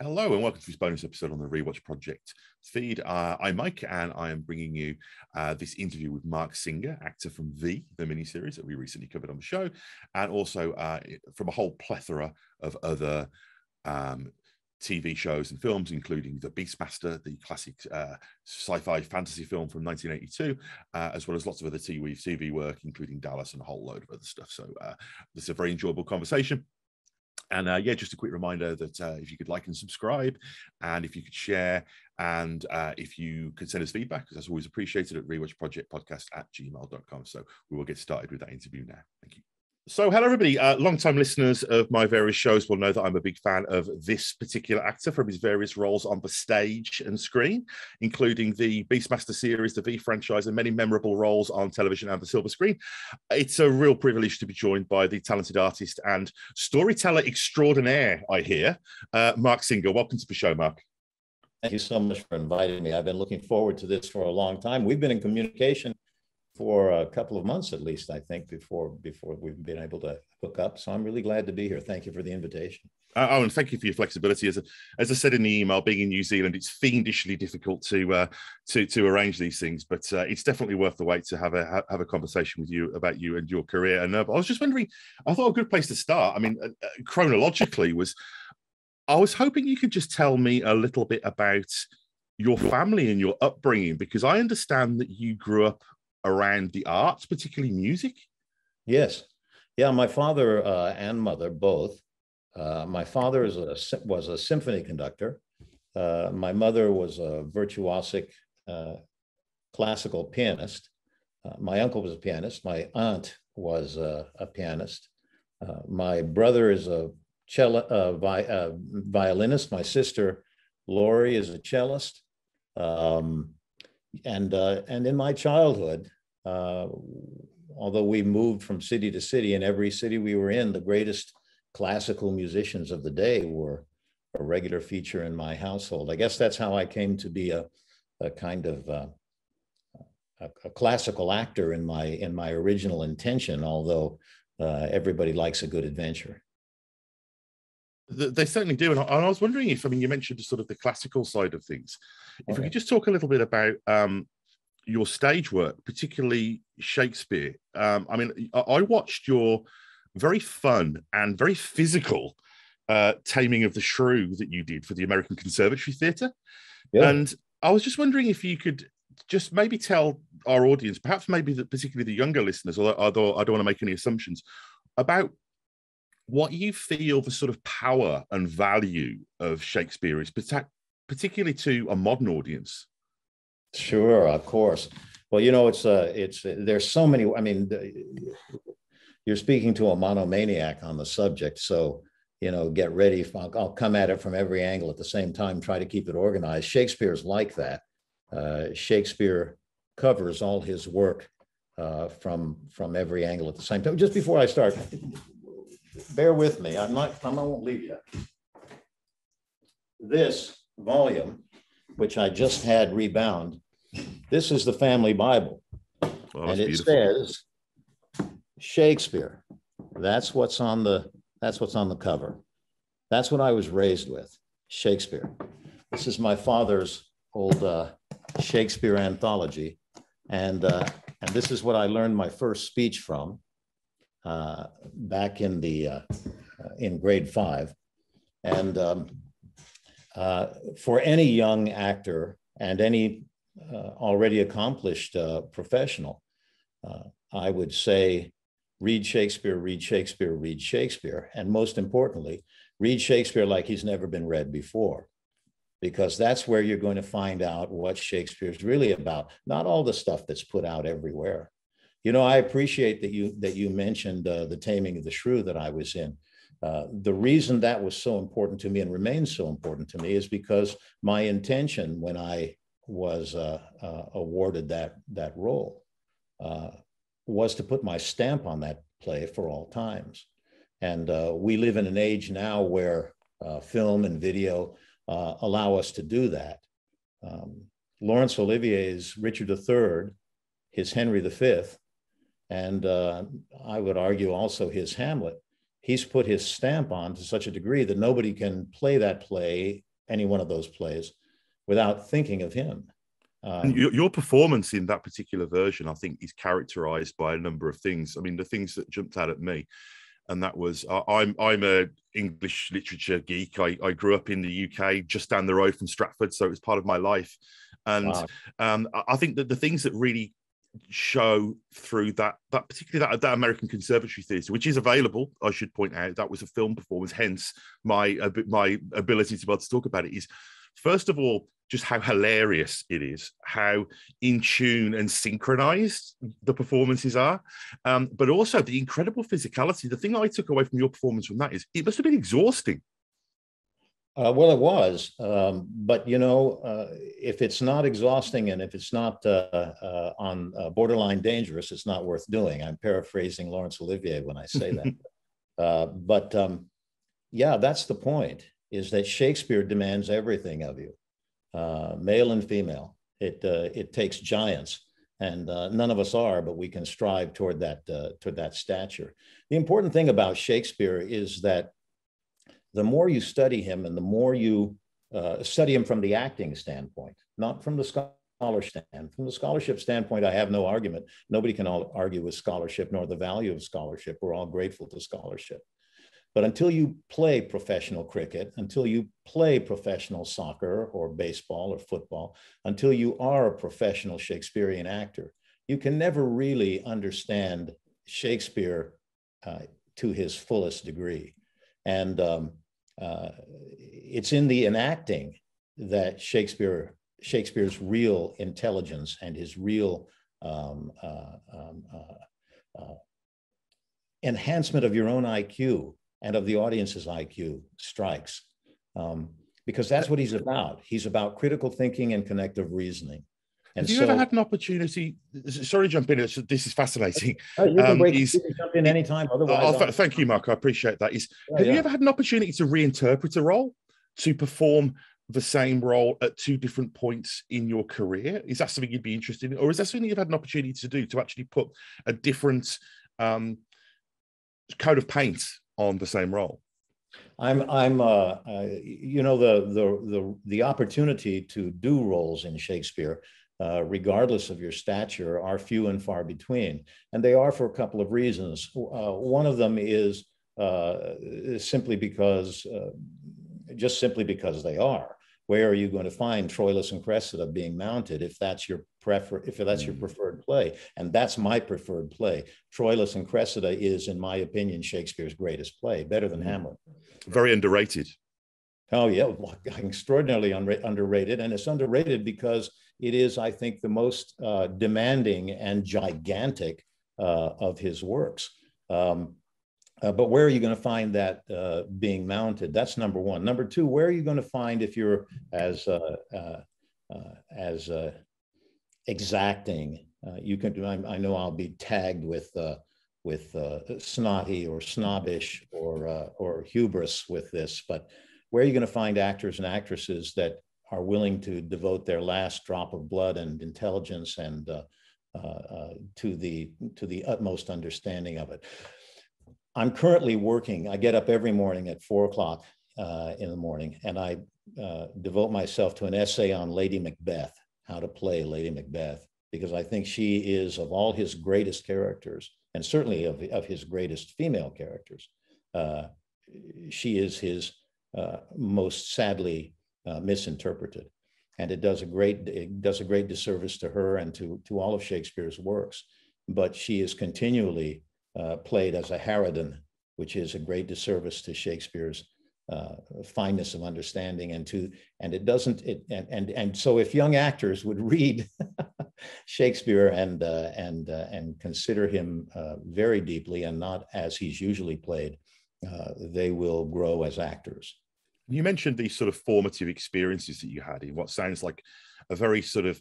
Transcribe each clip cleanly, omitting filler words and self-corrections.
Hello and welcome to this bonus episode on the Rewatch Project feed. I'm Mike and I am bringing you this interview with Marc Singer, actor from V, the miniseries that we recently covered on the show, and also from a whole plethora of other TV shows and films, including The Beastmaster, the classic sci-fi fantasy film from 1982, as well as lots of other TV work, including Dallas and a whole load of other stuff. So this is a very enjoyable conversation. And yeah, just a quick reminder that if you could like and subscribe, and if you could share, and if you could send us feedback, because that's always appreciated, at rewatchprojectpodcast@gmail.com. So we will get started with that interview now. Thank you. So hello, everybody. Long-time listeners of my various shows will know that I'm a big fan of this particular actor from his various roles on the stage and screen, including the Beastmaster series, the V franchise, and many memorable roles on television and the silver screen. It's a real privilege to be joined by the talented artist and storyteller extraordinaire, I hear, Marc Singer. Welcome to the show, Marc. Thank you so much for inviting me. I've been looking forward to this for a long time. We've been in communication for a couple of months, at least, I think, before we've been able to hook up. So I'm really glad to be here. Thank you for the invitation. Oh, and thank you for your flexibility. As I said in the email, being in New Zealand, it's fiendishly difficult to arrange these things, but it's definitely worth the wait to have a conversation with you about you and your career. And I was just wondering, I thought a good place to start, I mean, chronologically, I was hoping you could just tell me a little bit about your family and your upbringing, because I understand that you grew up around the arts, particularly music? Yes. Yeah, my father and mother both. My father was a symphony conductor. My mother was a virtuosic classical pianist. My uncle was a pianist. My aunt was a pianist. My brother is a cello, violinist. My sister, Lori, is a cellist. And in my childhood, although we moved from city to city, in every city we were in, the greatest classical musicians of the day were a regular feature in my household. I guess that's how I came to be a kind of a classical actor in my original intention, although everybody likes a good adventure. They certainly do. And I was wondering if, I mean, you mentioned sort of the classical side of things. If we could just talk a little bit about your stage work, particularly Shakespeare. I mean, I watched your very fun and very physical Taming of the Shrew that you did for the American Conservatory Theater. Yeah. And I was just wondering if you could just maybe tell our audience, perhaps maybe particularly the younger listeners, although I don't want to make any assumptions, about what you feel the sort of power and value of Shakespeare is, particularly to a modern audience. Sure, of course. Well, you know, there's so many, I mean, you're speaking to a monomaniac on the subject. So, you know, get ready. I'll come at it from every angle at the same time, try to keep it organized. Shakespeare's like that. Shakespeare covers all his work from every angle at the same time. Just before I start, bear with me. I won't leave you. This volume, which I just had rebound, this is the family Bible. Well, and it says Shakespeare. That's what's on the cover. That's what I was raised with, Shakespeare. This is my father's old Shakespeare anthology. And this is what I learned my first speech from. Back in the in grade 5, and for any young actor and any already accomplished professional, I would say, read Shakespeare, read Shakespeare, read Shakespeare, and most importantly, read Shakespeare like he's never been read before, because that's where you're going to find out what Shakespeare's really about. Not all the stuff that's put out everywhere. You know, I appreciate that you mentioned the Taming of the Shrew that I was in. The reason that was so important to me and remains so important to me is because my intention when I was awarded that role was to put my stamp on that play for all times. And we live in an age now where film and video allow us to do that. Laurence Olivier's Richard III, his Henry V, and I would argue also his Hamlet he's put his stamp on to such a degree that nobody can play that play, any one of those plays, without thinking of him. And your performance in that particular version, I think, is characterized by a number of things. I mean, the things that jumped out at me, and that was, I'm a English literature geek. I grew up in the UK, just down the road from Stratford, so it was part of my life. And wow. I think that the things that really show through that particularly that American Conservatory Theater, which is available, I should point out, that was a film performance, hence my ability to be able to talk about it is, first of all, just how hilarious it is, how in tune and synchronized the performances are, but also the incredible physicality. The thing I took away from your performance from that is it must have been exhausting. Well, it was, but you know, if it's not exhausting and if it's not on borderline dangerous, it's not worth doing. I'm paraphrasing Laurence Olivier when I say that. Yeah, that's the point, is that Shakespeare demands everything of you, male and female. It takes giants, and none of us are, but we can strive toward that stature. The important thing about Shakespeare is that the more you study him and the more you study him from the acting standpoint, not from the scholar standpoint. From the scholarship standpoint, I have no argument. Nobody can argue with scholarship nor the value of scholarship. We're all grateful to scholarship. But until you play professional cricket, until you play professional soccer or baseball or football, until you are a professional Shakespearean actor, you can never really understand Shakespeare to his fullest degree. And it's in the enacting that Shakespeare's real intelligence and his real enhancement of your own IQ and of the audience's IQ strikes, because that's what he's about. He's about critical thinking and connective reasoning. And have you ever had an opportunity? Sorry to jump in. This is fascinating. You can jump in anytime. Otherwise, thank you, Mark. I appreciate that. Have you ever had an opportunity to reinterpret a role, to perform the same role at two different points in your career? Is that something you'd be interested in? Or is that something you've had an opportunity to do, to actually put a different coat of paint on the same role? You know, the opportunity to do roles in Shakespeare, regardless of your stature, are few and far between. And they are for a couple of reasons. One of them is simply because they are. Where are you going to find Troilus and Cressida being mounted if that's your preferred play? And that's my preferred play. Troilus and Cressida is, in my opinion, Shakespeare's greatest play, better than Hamlet. Very underrated. Oh, yeah, extraordinarily underrated. And it's underrated because it is, I think, the most demanding and gigantic of his works. But where are you going to find that being mounted? That's number one. Number two, where are you going to find, if you're as exacting, you can. I know I'll be tagged with snotty or snobbish or hubris with this, but where are you going to find actors and actresses that are willing to devote their last drop of blood and intelligence and to the utmost understanding of it? I'm currently working. I get up every morning at 4 o'clock in the morning, and I devote myself to an essay on Lady Macbeth, how to play Lady Macbeth, because I think she is, of all his greatest characters, and certainly of his greatest female characters, she is his most sadly misinterpreted. And it does a great disservice to her and to all of Shakespeare's works. But she is continually played as a harridan, which is a great disservice to Shakespeare's fineness of understanding, and so if young actors would read Shakespeare and consider him very deeply and not as he's usually played, they will grow as actors. You mentioned these sort of formative experiences that you had in what sounds like a very sort of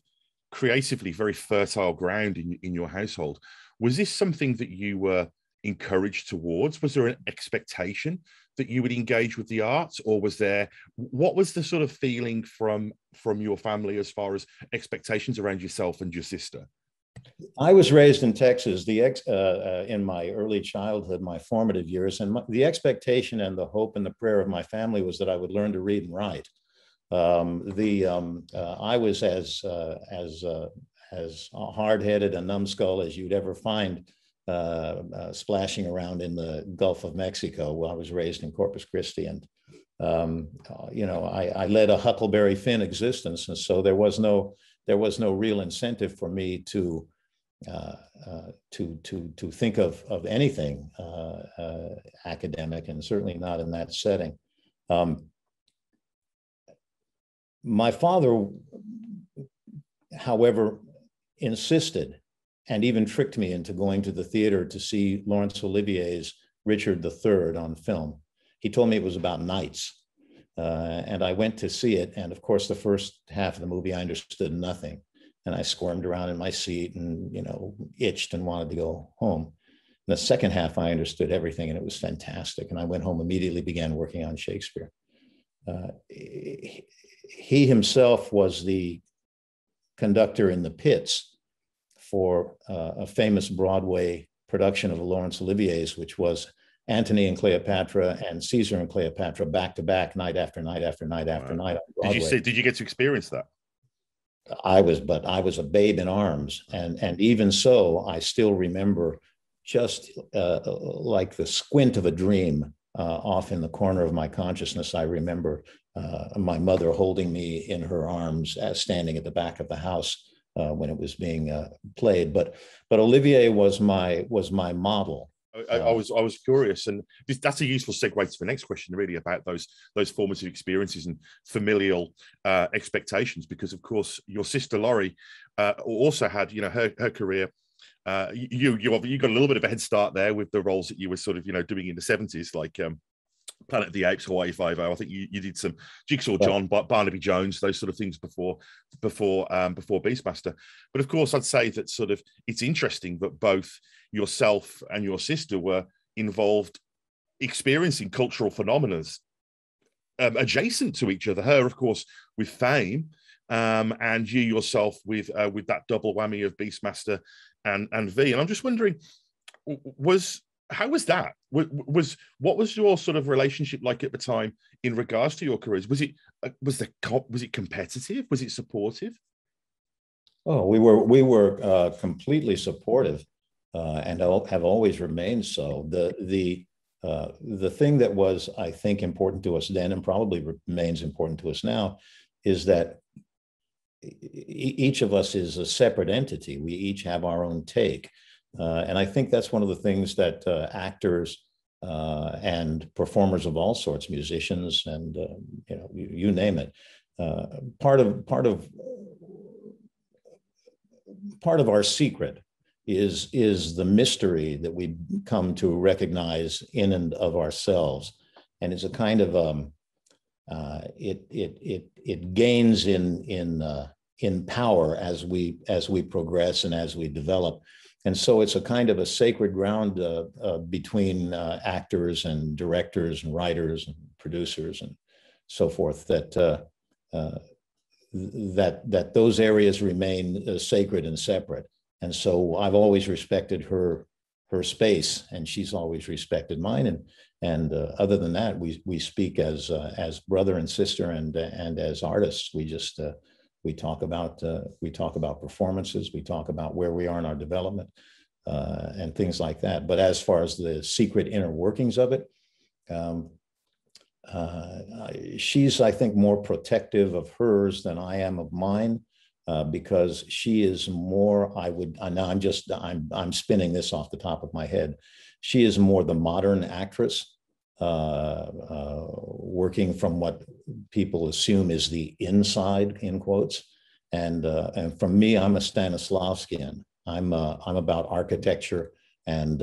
creatively very fertile ground in your household. Was this something that you were encouraged towards? Was there an expectation that you would engage with the arts, or was there, what was the sort of feeling from your family as far as expectations around yourself and your sister? I was raised in Texas in my early childhood, my formative years, and the expectation and the hope and the prayer of my family was that I would learn to read and write. I was as hard-headed a numbskull as you'd ever find splashing around in the Gulf of Mexico. Well, I was raised in Corpus Christi, and I led a Huckleberry Finn existence, and so there was no real incentive for me to think of anything academic, and certainly not in that setting. My father, however, insisted and even tricked me into going to the theater to see Laurence Olivier's Richard III on film. He told me it was about knights, and I went to see it. And of course, the first half of the movie, I understood nothing. And I squirmed around in my seat and, itched and wanted to go home. And the second half, I understood everything, and it was fantastic. And I went home immediately, began working on Shakespeare. He himself was the conductor in the pits for a famous Broadway production of Laurence Olivier's, which was Antony and Cleopatra and Caesar and Cleopatra back to back, night after night after night after night on Broadway. Did you get to experience that? I was a babe in arms, and even so, I still remember, just like the squint of a dream, off in the corner of my consciousness, I remember my mother holding me in her arms, standing at the back of the house when it was being played. But Olivier was my model. I was curious, and that's a useful segue to the next question, really, about those formative experiences and familial expectations, because of course your sister Lori also had her career. You got a little bit of a head start there with the roles that you were sort of doing in the 70s, like Planet of the Apes, Hawaii Five-O. I think you did some Jigsaw John, Barnaby Jones, those sort of things before Beastmaster. But of course, I'd say that sort of it's interesting that both yourself and your sister were involved experiencing cultural phenomena adjacent to each other. Her, of course, with fame, and you yourself with that double whammy of Beastmaster and V. And I'm just wondering, how was that? What was your sort of relationship like at the time in regards to your careers? Was it competitive? Was it supportive? Oh, we were completely supportive, and have always remained so. The thing that was, I think, important to us then, and probably remains important to us now, is that each of us is a separate entity. We each have our own take. And I think that's one of the things that actors and performers of all sorts, musicians, and you name it, part of our secret is the mystery that we come to recognize in and of ourselves, and it's a kind of it gains in power as we progress and as we develop. And so it's a kind of a sacred ground between actors and directors and writers and producers and so forth, that that those areas remain sacred and separate. And so I've always respected her space, and she's always respected mine. And other than that, we speak as brother and sister, and as artists. We just we talk about performances. We talk about where we are in our development, and things like that. But as far as the secret inner workings of it, she's, I think, more protective of hers than I am of mine, because she is more. I'm spinning this off the top of my head. She is more the modern actress, working from what people assume is the inside, in quotes, and from me, I'm a Stanislavskian. I'm about architecture and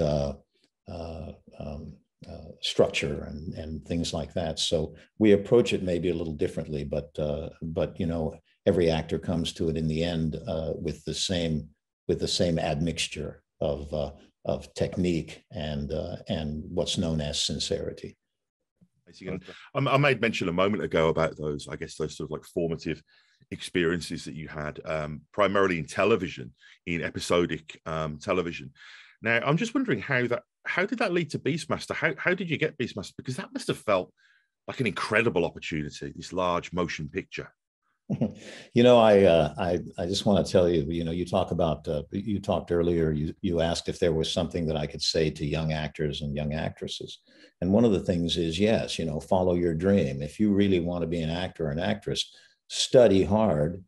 structure and things like that. So we approach it maybe a little differently, but every actor comes to it in the end with the same admixture of technique and what's known as sincerity. I made mention a moment ago about those, I guess, those sort of like formative experiences that you had, primarily in television, in episodic television. Now, I'm just wondering how did that lead to Beastmaster? How did you get Beastmaster? Because that must have felt like an incredible opportunity, this large motion picture. You know, I just want to tell you, you know, you talk about, you talked earlier, you asked if there was something that I could say to young actors and young actresses. And one of the things is, yes, you know, follow your dream. If you really want to be an actor or an actress, study hard,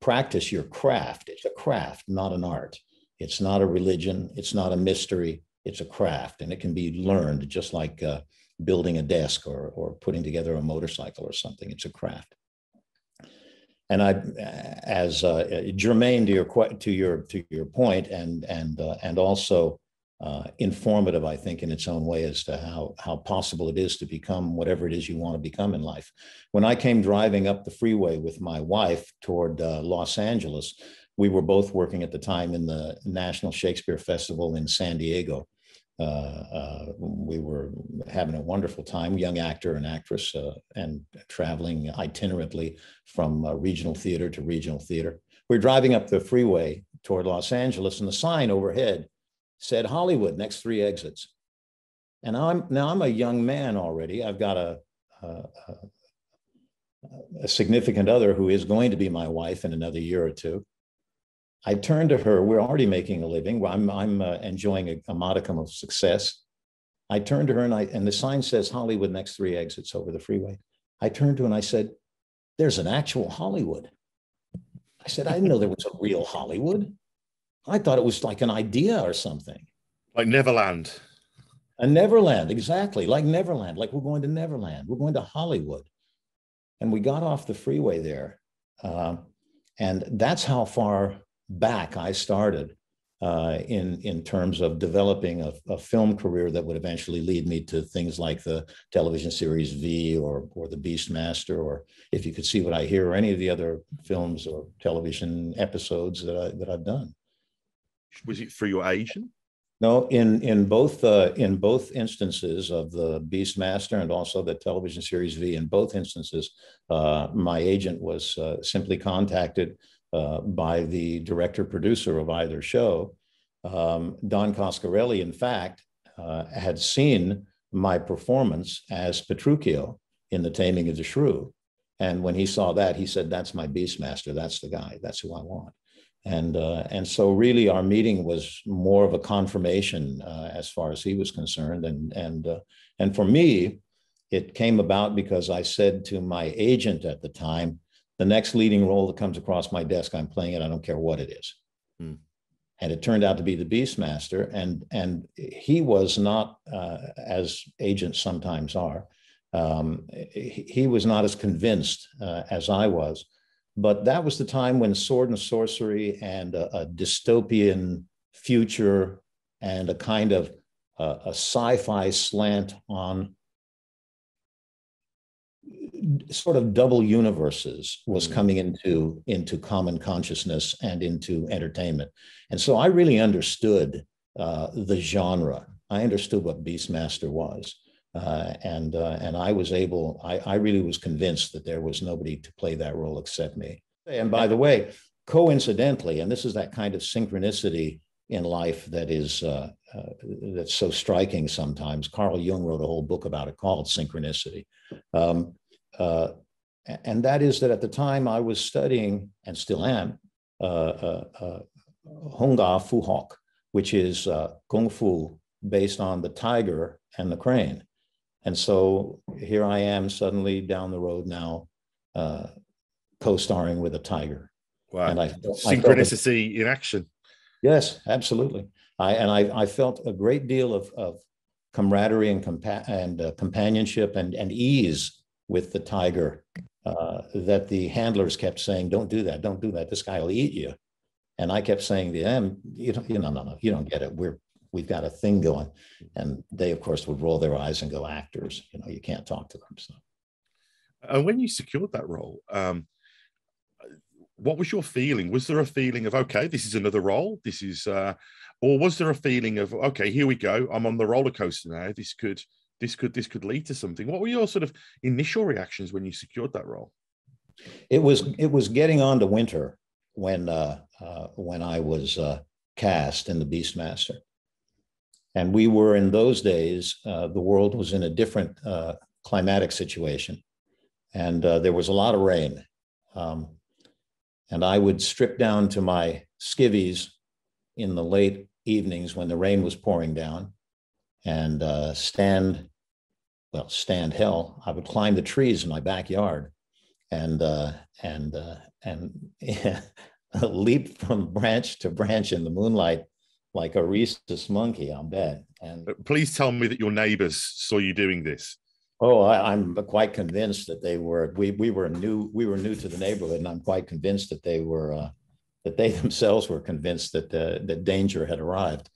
practice your craft. It's a craft, not an art. It's not a religion. It's not a mystery. It's a craft, and it can be learned just like building a desk or putting together a motorcycle or something. It's a craft. And I, as germane to your point, and also informative, I think, in its own way as to how possible it is to become whatever it is you want to become in life. When I came driving up the freeway with my wife toward Los Angeles, we were both working at the time in the National Shakespeare Festival in San Diego. We were having a wonderful time, young actor and actress, and traveling itinerantly from regional theater to regional theater. We're driving up the freeway toward Los Angeles, and the sign overhead said Hollywood, next 3 exits. And now I'm a young man already. I've got a significant other who is going to be my wife in another year or two. I turned to her. We're already making a living. I'm enjoying a modicum of success. I turned to her, and the sign says Hollywood, next 3 exits over the freeway. I turned to her and I said, "There's an actual Hollywood." I said, "I didn't know there was a real Hollywood. I thought it was like an idea or something." Like Neverland. A Neverland, exactly. Like Neverland. Like we're going to Neverland. We're going to Hollywood. And we got off the freeway there, and that's how far back I started in terms of developing a film career that would eventually lead me to things like the television series V or The Beastmaster, or If You Could See What I Hear, or any of the other films or television episodes that I've done. Was it through your agent? No, in both instances of The Beastmaster and also the television series V, in both instances, my agent was simply contacted by the director-producer of either show. Don Coscarelli, in fact, had seen my performance as Petruchio in The Taming of the Shrew. And when he saw that, he said, "That's my Beastmaster. That's the guy. That's who I want." And so really our meeting was more of a confirmation as far as he was concerned. And for me, it came about because I said to my agent at the time, "The next leading role that comes across my desk, I'm playing it. I don't care what it is." Mm. And it turned out to be The Beastmaster. And he was not, as agents sometimes are, he was not as convinced as I was. But that was the time when sword and sorcery and a dystopian future and a kind of a sci-fi slant on sort of double universes was coming into common consciousness and into entertainment. And so I really understood the genre. I understood what Beastmaster was. And I was able, I really was convinced that there was nobody to play that role except me. And by the way, coincidentally, and this is that kind of synchronicity in life that is that's so striking sometimes. Carl Jung wrote a whole book about it called Synchronicity. And that is that at the time I was studying, and still am, Hunga Fu Hok, which is Kung Fu based on the tiger and the crane. And so here I am suddenly down the road now, co-starring with a tiger. Wow. And synchronicity in action. Yes, absolutely. I felt a great deal of camaraderie and companionship and ease with the tiger, that the handlers kept saying, "Don't do that, don't do that. This guy will eat you." And I kept saying to them, "No, you don't get it. We've got a thing going." And they, of course, would roll their eyes and go, "Actors, you know, you can't talk to them." So, and when you secured that role, what was your feeling? Was there a feeling of, "Okay, this is another role. This is," or was there a feeling of, "Okay, here we go. I'm on the roller coaster now. This could lead to something"? What were your sort of initial reactions when you secured that role? It was getting on to winter when I was cast in The Beastmaster. And we were, in those days, the world was in a different climatic situation. And there was a lot of rain. And I would strip down to my skivvies in the late evenings when the rain was pouring down and stand hell. I would climb the trees in my backyard and leap from branch to branch in the moonlight like a rhesus monkey on bed. And but please tell me that your neighbors saw you doing this. Oh, I'm quite convinced that they were. We were new to the neighborhood, and I'm quite convinced that they were that they themselves were convinced that that danger had arrived.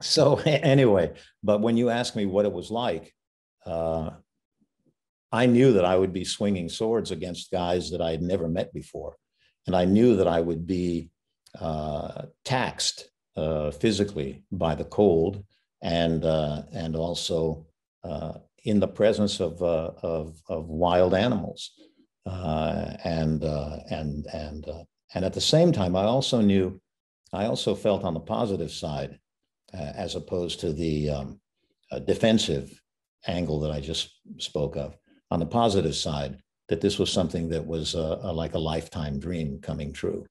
So anyway, but when you ask me what it was like, I knew that I would be swinging swords against guys that I had never met before, and I knew that I would be taxed physically by the cold and also in the presence of wild animals, and at the same time, I also felt on the positive side, as opposed to the defensive angle that I just spoke of. On the positive side, that this was something that was like a lifetime dream coming true,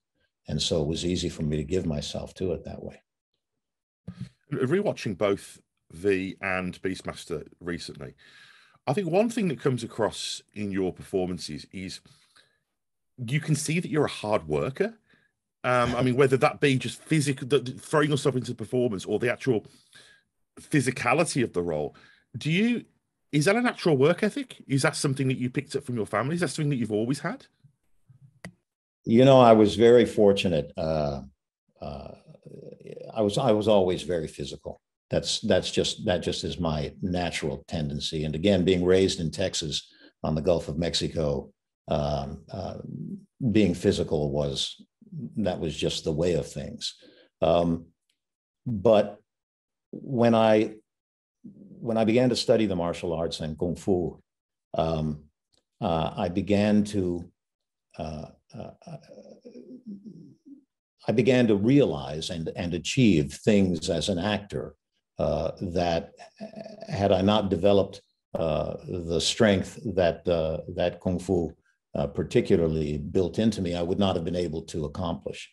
and so it was easy for me to give myself to it that way. Rewatching both V and Beastmaster recently, I think one thing that comes across in your performances is you can see that you're a hard worker. I mean, whether that be just physical, throwing yourself into performance, or the actual physicality of the role. Is that a natural work ethic? Is that something that you picked up from your family? Is that something that you've always had? You know, I was very fortunate. I was always very physical. That just is my natural tendency. And again, being raised in Texas on the Gulf of Mexico, being physical was just the way of things. But when I began to study the martial arts and Kung Fu, I began to realize and achieve things as an actor that had I not developed the strength that Kung Fu particularly built into me, I would not have been able to accomplish.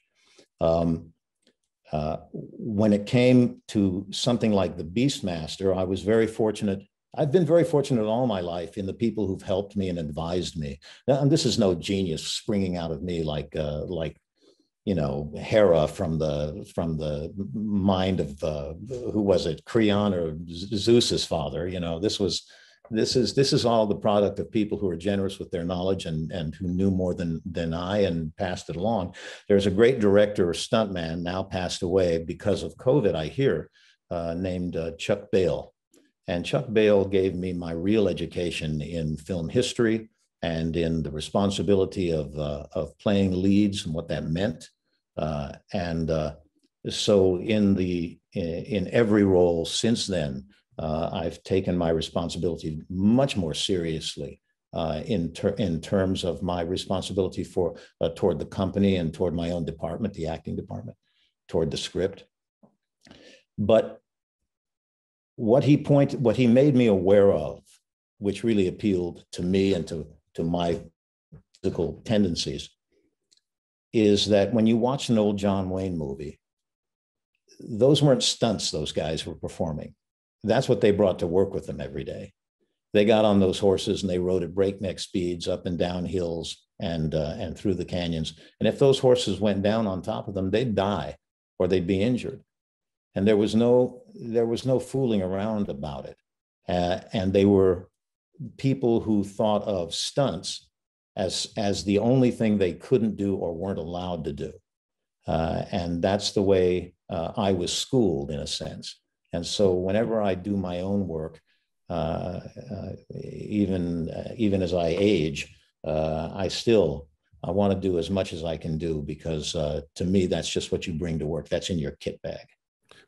When it came to something like The Beastmaster, I was very fortunate. I've been very fortunate all my life in the people who've helped me and advised me. Now, and this is no genius springing out of me like you know, Hera from the mind of who was it, Creon or Zeus's father. You know, this is all the product of people who are generous with their knowledge and who knew more than I and passed it along. There's a great director or stuntman, now passed away because of COVID, I hear, named Chuck Bale. And Chuck Bale gave me my real education in film history and in the responsibility of playing leads and what that meant. So in every role since then, I've taken my responsibility much more seriously in terms of my responsibility for toward the company and toward my own department, the acting department, toward the script. But what he made me aware of, which really appealed to me and to my physical tendencies, is that when you watch an old John Wayne movie, those weren't stunts those guys were performing. That's what they brought to work with them every day. They got on those horses and they rode at breakneck speeds up and down hills and through the canyons. And if those horses went down on top of them, they'd die or they'd be injured. And there was no fooling around about it. And they were people who thought of stunts as the only thing they couldn't do or weren't allowed to do. And that's the way I was schooled, in a sense. And so whenever I do my own work, even as I age, I want to do as much as I can do, because to me, that's just what you bring to work. That's in your kit bag.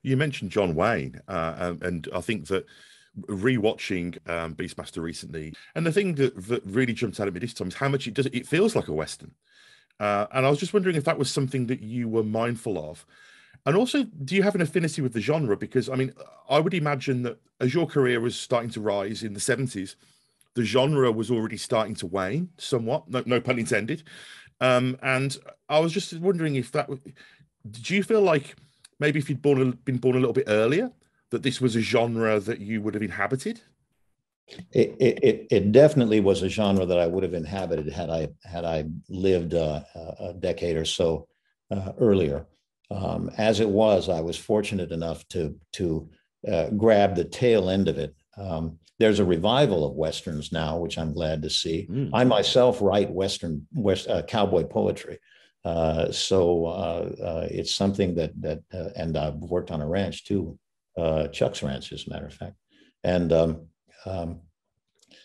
You mentioned John Wayne, and I think that rewatching Beastmaster recently, and the thing that really jumped out at me this time is how much it does. It feels like a Western, and I was just wondering if that was something that you were mindful of, and also, do you have an affinity with the genre? Because I mean, I would imagine that as your career was starting to rise in the 70s, the genre was already starting to wane somewhat. No pun intended. And I was just wondering if that. Did you feel like maybe if you'd been born a little bit earlier, that this was a genre that you would have inhabited? It definitely was a genre that I would have inhabited had I lived a decade or so earlier. As it was, I was fortunate enough to grab the tail end of it. There's a revival of Westerns now, which I'm glad to see. I myself write cowboy poetry. So it's something that and I've worked on a ranch too, Chuck's ranch, as a matter of fact. And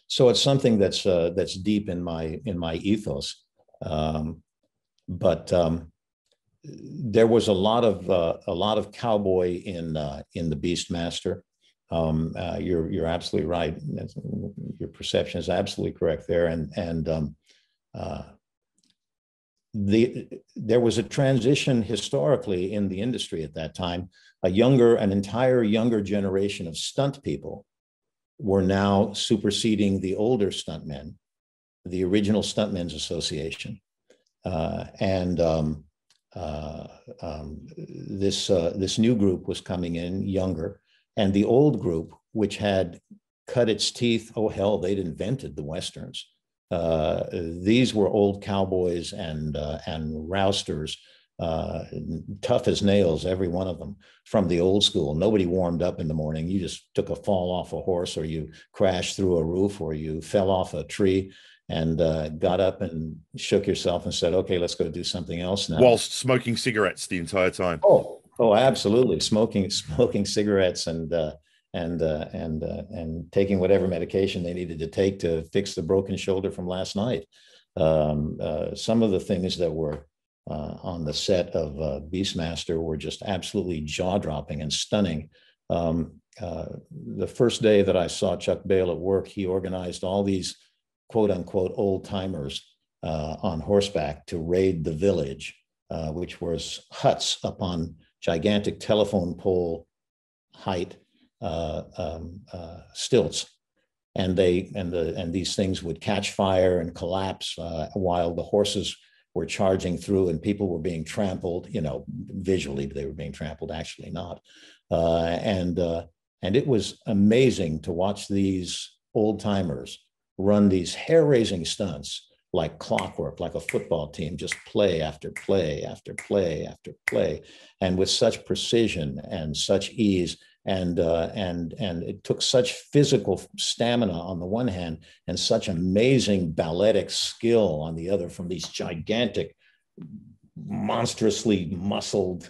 so it's something that's deep in my ethos. But there was a lot of cowboy in the Beastmaster. You're absolutely right. Your perception is absolutely correct there. There was a transition historically in the industry at that time. An entire younger generation of stunt people were now superseding the older stuntmen, the original Stuntmen's Association. This new group was coming in younger, and the old group, which had cut its teeth, oh hell, they'd invented the Westerns. These were old cowboys and rousters, tough as nails, every one of them, from the old school. Nobody warmed up in the morning. You just took a fall off a horse, or you crashed through a roof, or you fell off a tree and got up and shook yourself and said, okay, let's go do something else now. Whilst smoking cigarettes the entire time. Oh, absolutely. Smoking cigarettes and taking whatever medication they needed to take to fix the broken shoulder from last night. Some of the things that were on the set of Beastmaster were just absolutely jaw-dropping and stunning. The first day that I saw Chuck Bale at work, he organized all these quote-unquote old-timers on horseback to raid the village, which was huts up on gigantic telephone pole height, stilts, and these things would catch fire and collapse while the horses were charging through, and people were being trampled. You know, visually they were being trampled, actually not. And it was amazing to watch these old timers run these hair-raising stunts like clockwork, like a football team, just play after play after play after play, and with such precision and such ease. And it took such physical stamina on the one hand, and such amazing balletic skill on the other, from these gigantic, monstrously muscled,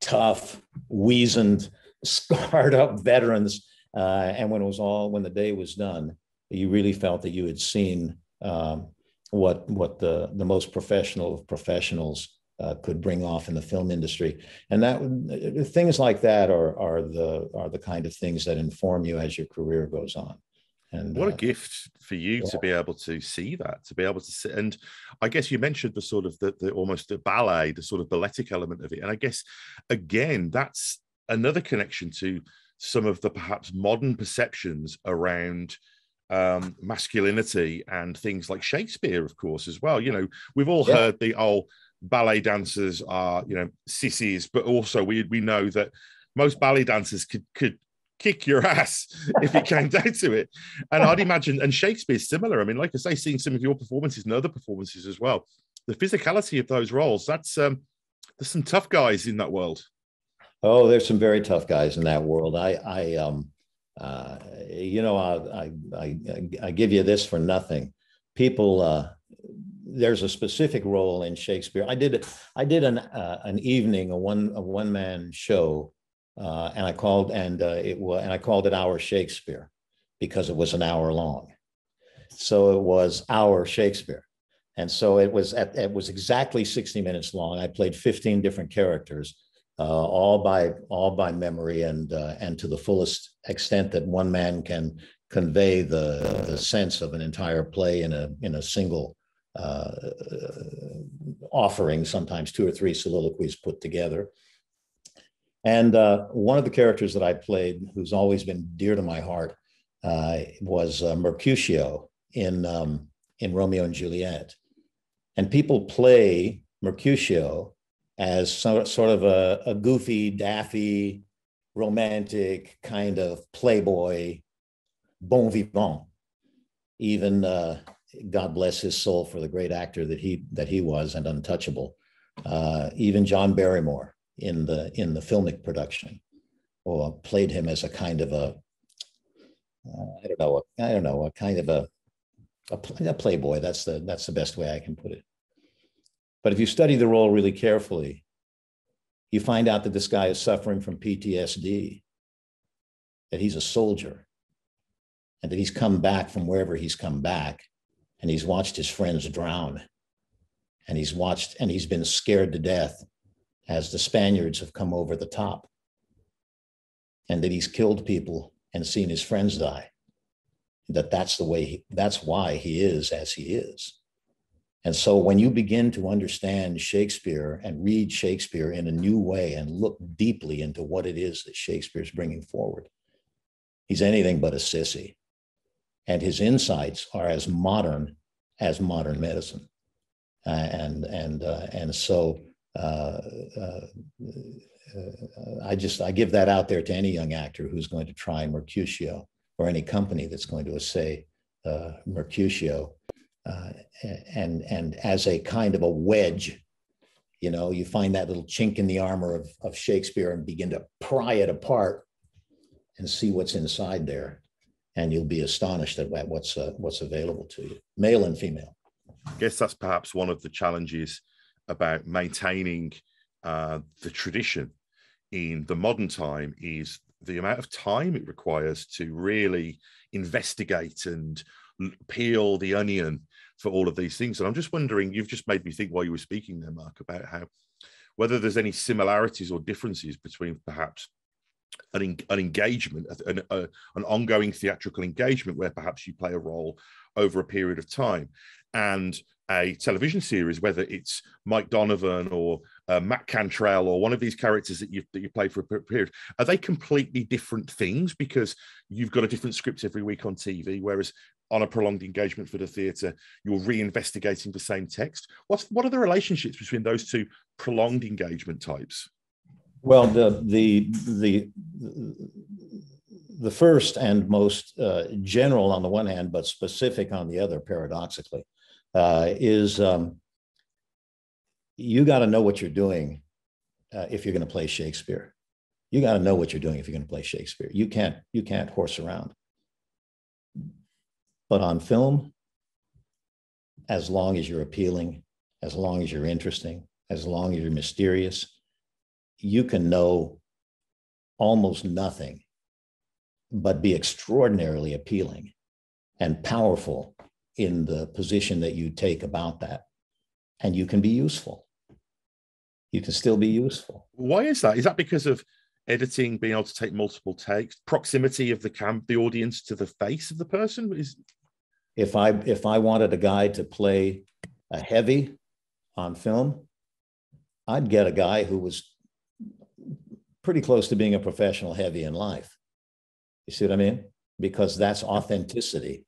tough, weazened, scarred up veterans. And when the day was done, you really felt that you had seen what the most professional of professionals could bring off in the film industry. And that things like that are the kind of things that inform you as your career goes on. And what a gift for you, yeah, to be able to see that, to be able to sit. And I guess you mentioned the sort of the almost the ballet, the sort of balletic element of it. And I guess, again, that's another connection to some of the perhaps modern perceptions around masculinity and things like Shakespeare, of course, as well. You know, we've all heard the old ballet dancers are, you know, sissies, but also we know that most ballet dancers could kick your ass if it came down to it. And I'd imagine, and Shakespeare's similar. I mean, like I say, seeing some of your performances and other performances as well, the physicality of those roles, that's there's some tough guys in that world. Oh, there's some very tough guys in that world. I give you this for nothing. People, there's a specific role in Shakespeare. I did an evening, a one-man show, and I called it Our Shakespeare, because it was an hour long. So it was Our Shakespeare, and so it was exactly 60 minutes long. I played 15 different characters, all by memory and to the fullest extent that one man can convey the sense of an entire play in a single offering, sometimes two or three soliloquies put together. And one of the characters that I played, who's always been dear to my heart, was Mercutio in Romeo and Juliet. And people play Mercutio as sort of a goofy, daffy, romantic kind of playboy, bon vivant. Even God bless his soul for the great actor that he was, and untouchable. Even John Barrymore in the filmic production, or played him as a kind of a kind of a playboy. That's the best way I can put it. But if you study the role really carefully, you find out that this guy is suffering from PTSD, that he's a soldier, and that he's come back from wherever he's come back, and he's watched his friends drown, and he's been scared to death as the Spaniards have come over the top, and that he's killed people and seen his friends die. That's why he is as he is. And so when you begin to understand Shakespeare and read Shakespeare in a new way and look deeply into what it is that Shakespeare's bringing forward, he's anything but a sissy. And his insights are as modern medicine. I give that out there to any young actor who's going to try Mercutio, or any company that's going to say Mercutio, and as a kind of a wedge, you know, you find that little chink in the armor of Shakespeare and begin to pry it apart and see what's inside there, and you'll be astonished at what's available to you, male and female. I guess that's perhaps one of the challenges about maintaining the tradition in the modern time, is the amount of time it requires to really investigate and peel the onion for all of these things. And I'm just wondering, you've just made me think while you were speaking there, Mark, about how, whether there's any similarities or differences between perhaps an engagement, an ongoing theatrical engagement where perhaps you play a role over a period of time, and a television series, whether it's Mike Donovan or Matt Cantrell or one of these characters that you play for a period. Are they completely different things because you've got a different script every week on TV, whereas on a prolonged engagement for the theatre, you're reinvestigating the same text? What are the relationships between those two prolonged engagement types? Well, the first and most general on the one hand, but specific on the other, paradoxically, is you got to know what you're doing if you're going to play Shakespeare. You got to know what you're doing if you're going to play Shakespeare. You can't horse around. But on film, as long as you're appealing, as long as you're interesting, as long as you're mysterious, you can know almost nothing, but be extraordinarily appealing and powerful in the position that you take about that. And you can be useful. You can still be useful. Why is that? Is that because of editing, being able to take multiple takes, proximity of the audience to the face of the person? If I wanted a guy to play a heavy on film, I'd get a guy who was pretty close to being a professional heavy in life. You see what I mean? Because that's authenticity.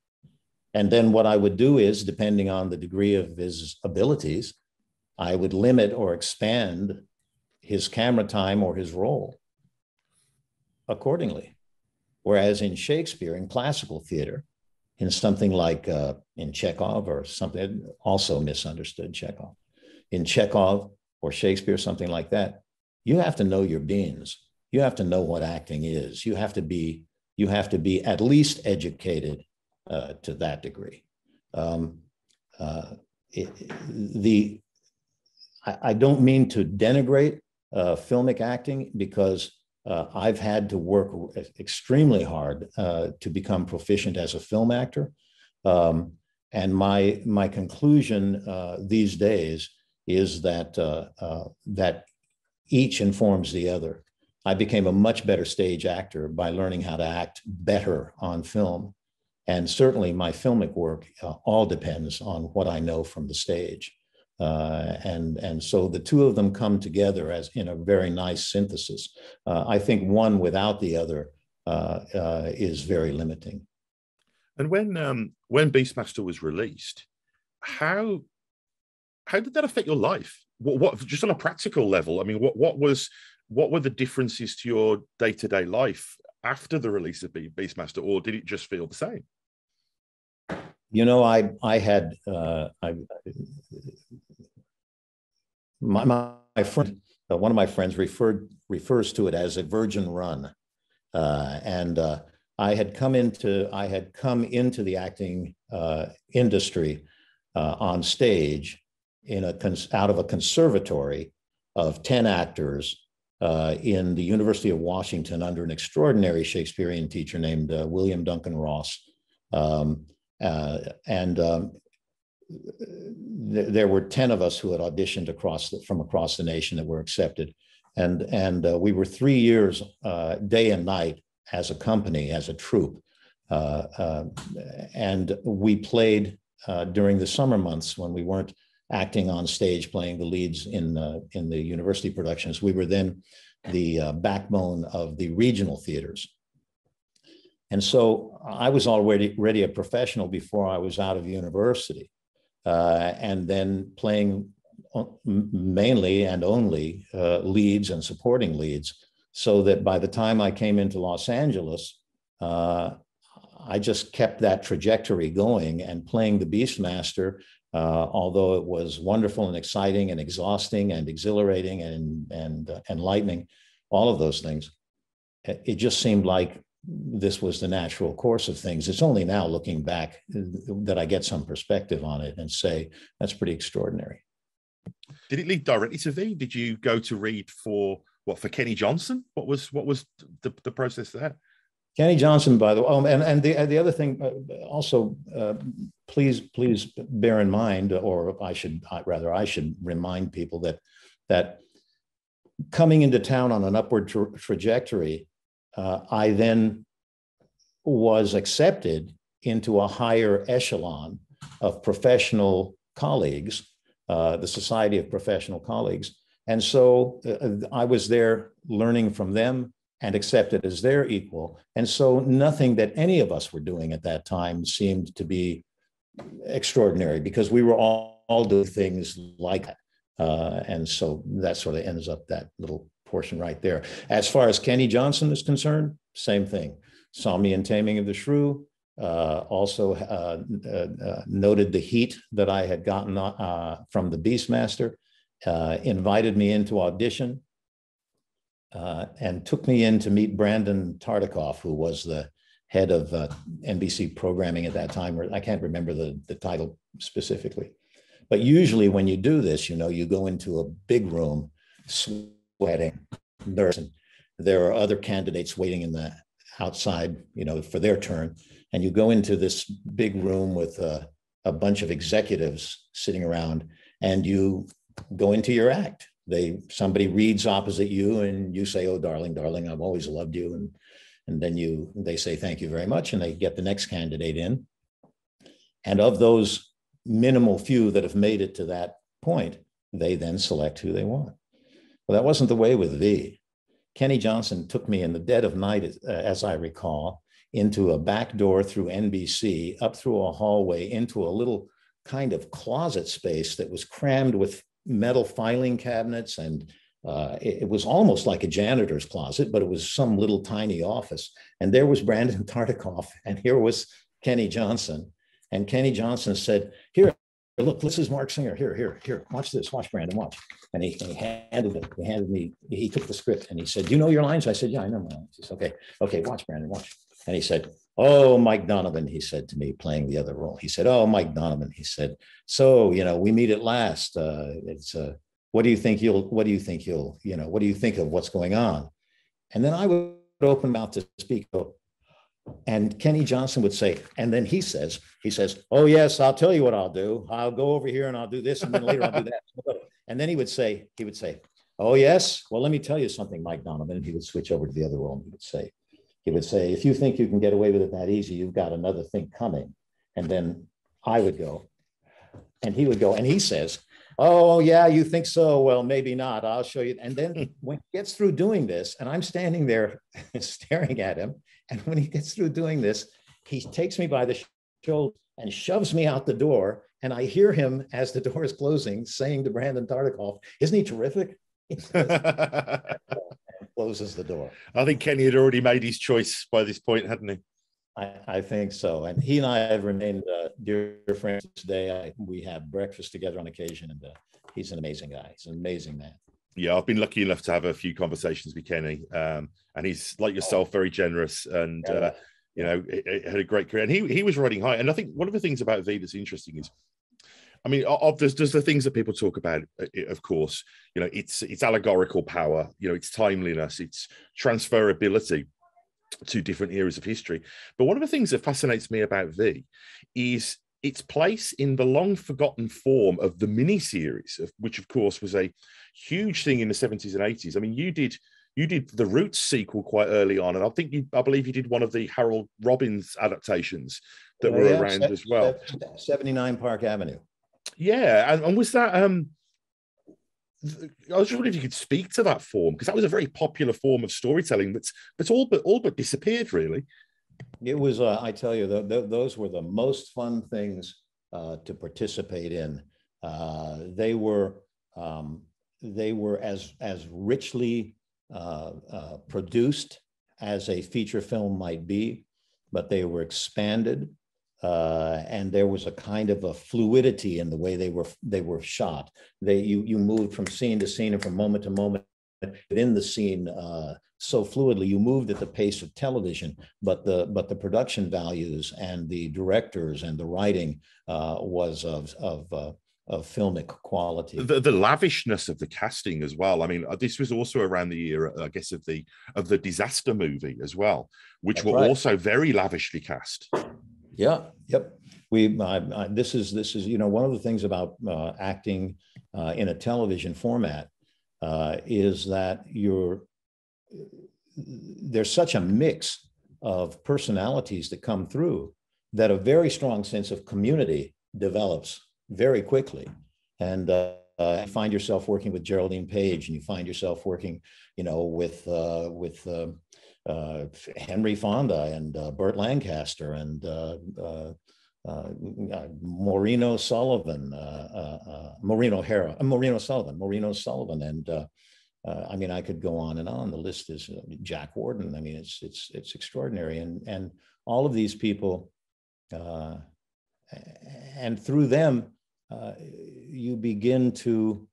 And then what I would do is, depending on the degree of his abilities, I would limit or expand his camera time or his role accordingly. Whereas in Shakespeare, in classical theater, in something like in Chekhov or something, also misunderstood Chekhov, in Chekhov or Shakespeare, something like that, you have to know your beans. You have to know what acting is. You have to be at least educated to that degree. I don't mean to denigrate filmic acting, because I've had to work extremely hard to become proficient as a film actor. And my conclusion these days is that each informs the other. I became a much better stage actor by learning how to act better on film. And certainly my filmic work all depends on what I know from the stage. And so the two of them come together as in a very nice synthesis. I think one without the other is very limiting. And when Beastmaster was released, how did that affect your life? What just on a practical level? I mean, what were the differences to your day-to-day life after the release of Beastmaster, or did it just feel the same? You know, my friend, one of my friends refers to it as a virgin run, and I had come into the acting industry on stage in out of a conservatory of 10 actors in the University of Washington under an extraordinary Shakespearean teacher named William Duncan Ross. There were 10 of us who had auditioned from across the nation that were accepted. And we were 3 years, day and night, as a company, as a troupe. And we played during the summer months when we weren't acting on stage, playing the leads in the university productions. We were then the backbone of the regional theaters. And so I was already a professional before I was out of university, and then playing mainly and only leads and supporting leads, so that by the time I came into Los Angeles, I just kept that trajectory going, and playing the Beastmaster, although it was wonderful and exciting and exhausting and exhilarating and enlightening, all of those things, it just seemed like this was the natural course of things. It's only now, looking back, that I get some perspective on it and say, that's pretty extraordinary. Did it lead directly to V? Did you go to read for Kenny Johnson? What was the process there? Kenny Johnson, by the way, and the other thing also, please bear in mind, or I should remind people that coming into town on an upward trajectory, I then was accepted into a higher echelon of professional colleagues, the Society of Professional Colleagues. And so I was there learning from them and accepted as their equal. And so nothing that any of us were doing at that time seemed to be extraordinary, because we were all doing things like that. And so that sort of ends up that little portion right there. As far as Kenny Johnson is concerned, same thing. Saw me in Taming of the Shrew, also noted the heat that I had gotten from the Beastmaster, invited me into audition, and took me in to meet Brandon Tartikoff, who was the head of NBC programming at that time, or I can't remember the title specifically. But usually when you do this, you know, you go into a big room, sweating, nervous, and there are other candidates waiting in the outside, you know, for their turn. And you go into this big room with a bunch of executives sitting around, and you go into your act. Somebody reads opposite you, and you say, "Oh, darling, darling, I've always loved you." And then they say, "Thank you very much." And they get the next candidate in. And of those minimal few that have made it to that point, they then select who they want. Well, that wasn't the way with V. Kenny Johnson took me in the dead of night, as I recall, into a back door through NBC, up through a hallway, into a little kind of closet space that was crammed with metal filing cabinets. And it was almost like a janitor's closet, but it was some little tiny office. And there was Brandon Tartikoff, and here was Kenny Johnson. And Kenny Johnson said, "Here, look, this is Marc Singer. Here, watch this, watch Brandon, watch." And he took the script, and he said, "Do you know your lines?" I said, "Yeah, I know my lines." He said, okay, watch Brandon, watch. And he said, "Oh, Mike Donovan," he said to me, playing the other role. He said, "Oh, Mike Donovan," he said, "so, you know, we meet at last. What do you think of what's going on?" And then I would open mouth to speak, and Kenny Johnson would say, and then he says, "Oh yes, I'll tell you what I'll do. I'll go over here and I'll do this, and then later I'll do that." And then he would say, Oh, yes. Well, let me tell you something, Mike Donovan. And he would switch over to the other role and he would say, if you think you can get away with it that easy, you've got another thing coming. And then I would go, and he would go, and he says, oh, yeah, you think so? Well, maybe not. I'll show you. And then when he gets through doing this, and I'm standing there staring at him, and when he gets through doing this, he takes me by the shoulder and shoves me out the door. And I hear him, as the door is closing, saying to Brandon Tartikoff, isn't he terrific? He says, and closes the door. I think Kenny had already made his choice by this point, hadn't he? I think so. And he and I have remained dear friends today. We have breakfast together on occasion, and he's an amazing guy. He's an amazing man. Yeah, I've been lucky enough to have a few conversations with Kenny, and he's, like yourself, very generous, and you know, it had a great career. And he was riding high. And I think one of the things about V that's interesting is, I mean, obviously, there's the things that people talk about, of course. You know, it's allegorical power. You know, it's timeliness. It's transferability to different eras of history. But one of the things that fascinates me about V is its place in the long-forgotten form of the miniseries, which, of course, was a huge thing in the 70s and 80s. I mean, you did the Roots sequel quite early on, and I believe you did one of the Harold Robbins adaptations that were around as well. 79 Park Avenue. Yeah, and was that... I was just wondering if you could speak to that form, because that was a very popular form of storytelling that's all but disappeared, really. It was, I tell you, those were the most fun things to participate in. They were as richly produced as a feature film might be, but they were expanded, and there was a kind of a fluidity in the way they were shot. You moved from scene to scene and from moment to moment within the scene so fluidly. You moved at the pace of television, but the production values and the directors and the writing was of filmic quality. The lavishness of the casting as well. I mean, this was also around the era, I guess, of the disaster movie as well, which That's were right. also very lavishly cast. Yeah. Yep. This is you know, one of the things about acting in a television format is that there's such a mix of personalities that come through that a very strong sense of community develops very quickly. And you find yourself working with Geraldine Page, and you find yourself working, you know, with Henry Fonda and Burt Lancaster and Maureen O'Sullivan, Maureen O'Hara, Maureen O'Sullivan, and I mean, I could go on and on. The list is Jack Warden. I mean, it's extraordinary, and all of these people, and through them, you begin to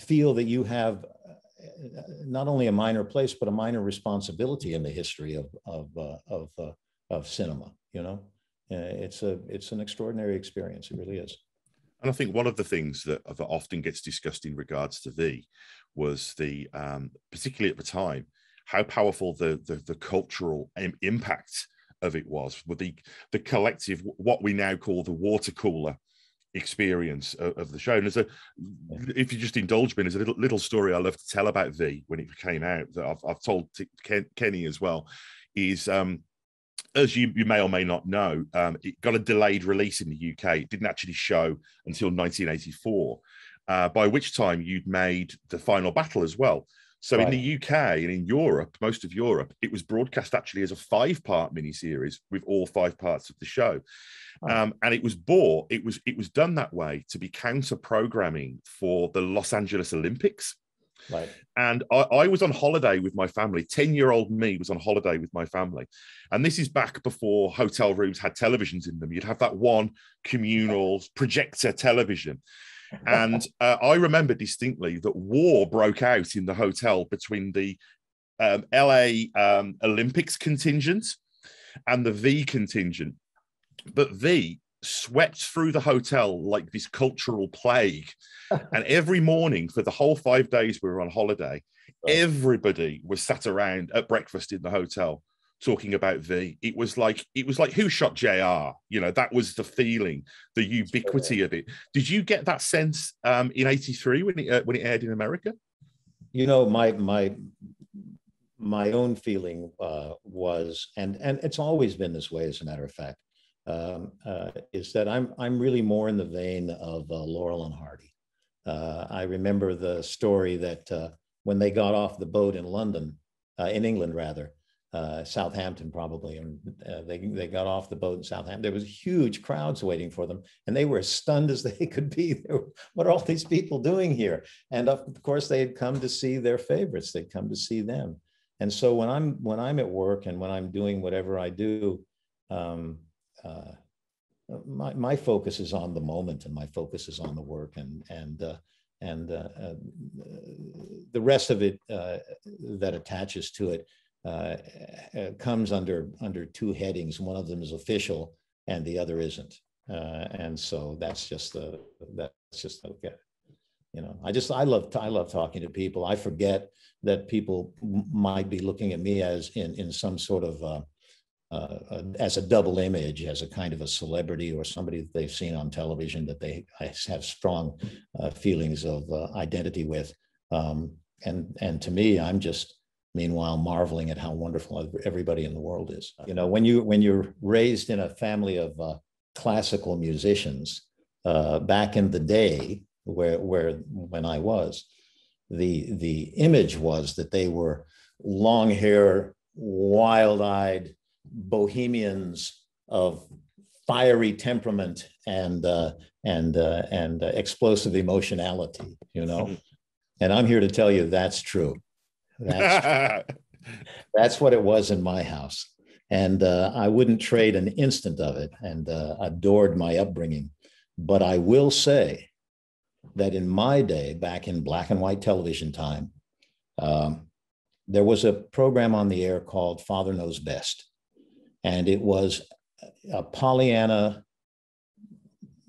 feel that you have not only a minor place, but a minor responsibility in the history of cinema. You know, it's an extraordinary experience. It really is. And I think one of the things that often gets discussed in regards to V was particularly at the time, how powerful the cultural impact of it was, with the collective, what we now call the water cooler experience of the show. And if you just indulge me, there's a little story I love to tell about V when it came out that I've told to Kenny as well, is as you may or may not know, it got a delayed release in the UK. It didn't actually show until 1984, by which time you'd made The Final Battle as well. So right. In the UK and in Europe, most of Europe, it was broadcast actually as a 5-part miniseries with all 5 parts of the show. Right. And it was it was done that way to be counter-programming for the Los Angeles Olympics. Right. And I was on holiday with my family. 10-year-old me was on holiday with my family. And this is back before hotel rooms had televisions in them. You'd have that one communal projector television. And I remember distinctly that war broke out in the hotel between the LA Olympics contingent and the V contingent. But V swept through the hotel like this cultural plague. And every morning for the whole 5 days we were on holiday, everybody was sat around at breakfast in the hotel talking about V. It was like who shot JR? You know, that was the feeling, the ubiquity of it. Did you get that sense in '83 when it aired in America? You know, my own feeling was, and it's always been this way, as a matter of fact, is that I'm really more in the vein of Laurel and Hardy. I remember the story that when they got off the boat in London, in England rather, Southampton probably, and they got off the boat in Southampton. There was huge crowds waiting for them, and they were as stunned as they could be. They were, what are all these people doing here? And of course, they had come to see their favorites. They'd come to see them. And so when I'm at work and when I'm doing whatever I do, my focus is on the moment, and my focus is on the work, and the rest of it that attaches to it. Comes under two headings. One of them is official, and the other isn't. And so that's just look at it. You know, I love talking to people. I forget that people might be looking at me as in some sort of as a double image, as a kind of a celebrity or somebody that they've seen on television that I have strong feelings of identity with. And to me, I'm just, meanwhile, marveling at how wonderful everybody in the world is. You know, when you're raised in a family of classical musicians, back in the day, when I was, the image was that they were long hair, wild-eyed bohemians of fiery temperament and explosive emotionality. You know, and I'm here to tell you that's true. That's what it was in my house, and I wouldn't trade an instant of it, and adored my upbringing. But I will say that in my day, back in black and white television time, there was a program on the air called Father Knows Best, and it was a Pollyanna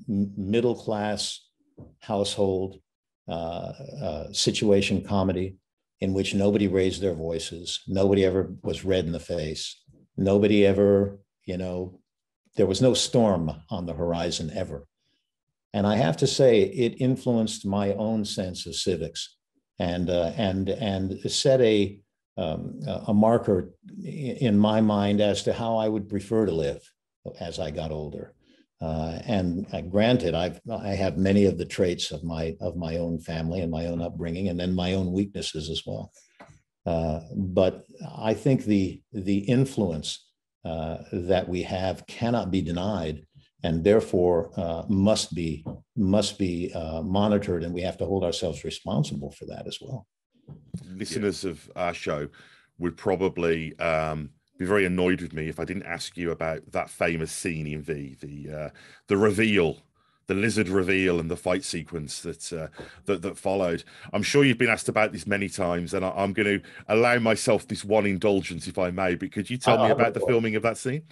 middle class household situation comedy, in which nobody raised their voices, nobody ever was red in the face, nobody ever, you know, there was no storm on the horizon ever. And I have to say, it influenced my own sense of civics, and set a marker in my mind as to how I would prefer to live as I got older. And granted, I have many of the traits of my own family and my own upbringing, and then my own weaknesses as well. But I think the influence that we have cannot be denied, and therefore must be monitored, and we have to hold ourselves responsible for that as well. Listeners of our show would probably be very annoyed with me if I didn't ask you about that famous scene in V, the reveal, the lizard reveal, and the fight sequence that followed. I'm sure you've been asked about this many times, and I'm going to allow myself this one indulgence, if I may. But could you tell me about the filming of that scene?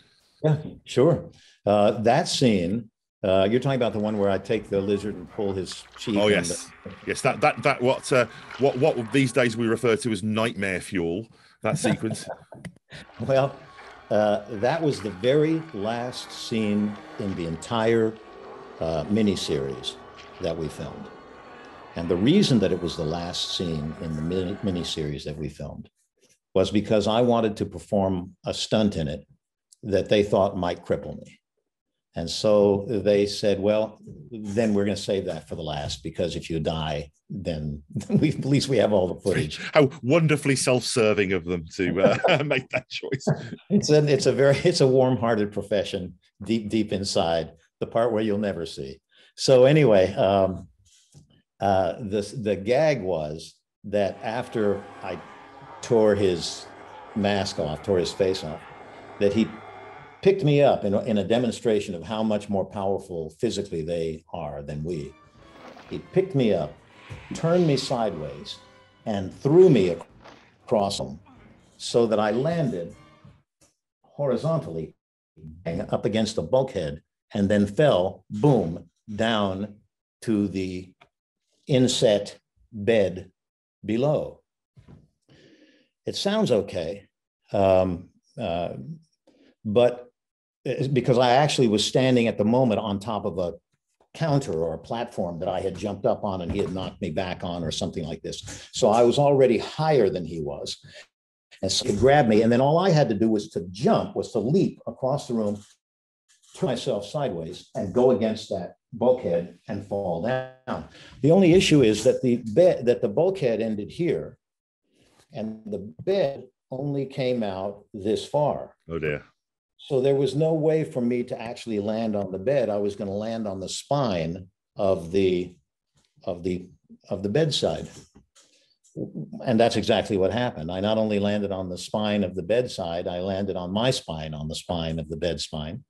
Yeah, sure. That scene. You're talking about the one where I take the lizard and pull his cheek. Oh yes, yes. That what these days we refer to as nightmare fuel. That sequence. Well, that was the very last scene in the entire miniseries that we filmed. And the reason that it was the last scene in the miniseries that we filmed was because I wanted to perform a stunt in it that they thought might cripple me. And so they said, well, then we're going to save that for the last, because if you die, then at least we have all the footage. How wonderfully self-serving of them to make that choice. It's a warm-hearted profession, deep inside, the part where you'll never see. So anyway, the gag was that after I tore his mask off, tore his face off, that he picked me up in a demonstration of how much more powerful physically they are than we. He picked me up, turned me sideways, and threw me across him so that I landed horizontally up against the bulkhead, and then fell, boom, down to the inset bed below. It sounds okay. But because I actually was standing at the moment on top of a counter or a platform that I had jumped up on and he had knocked me back on or something like this. So I was already higher than he was. And so he grabbed me, and then all I had to do was to jump, was to leap across the room, turn myself sideways and go against that bulkhead and fall down. The only issue is that the bed, that the bulkhead ended here and the bed only came out this far. Oh dear. So there was no way for me to actually land on the bed. I was going to land on the spine of the bedside. And that's exactly what happened. I not only landed on the spine of the bedside, I landed on my spine, on the spine of the bed spine.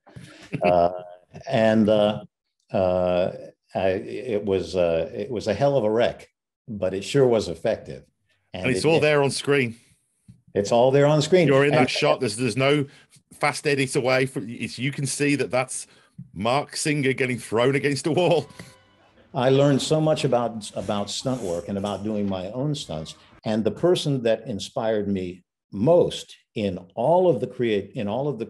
It was a hell of a wreck, but it sure was effective. And it's all there on screen. It's all there on screen. You're in that shot. There's no fast edit away from. You can see that that's Marc Singer getting thrown against a wall. I learned so much about stunt work and about doing my own stunts. And the person that inspired me most in all of the